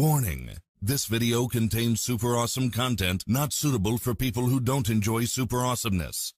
Warning, this video contains super awesome content not suitable for people who don't enjoy super awesomeness.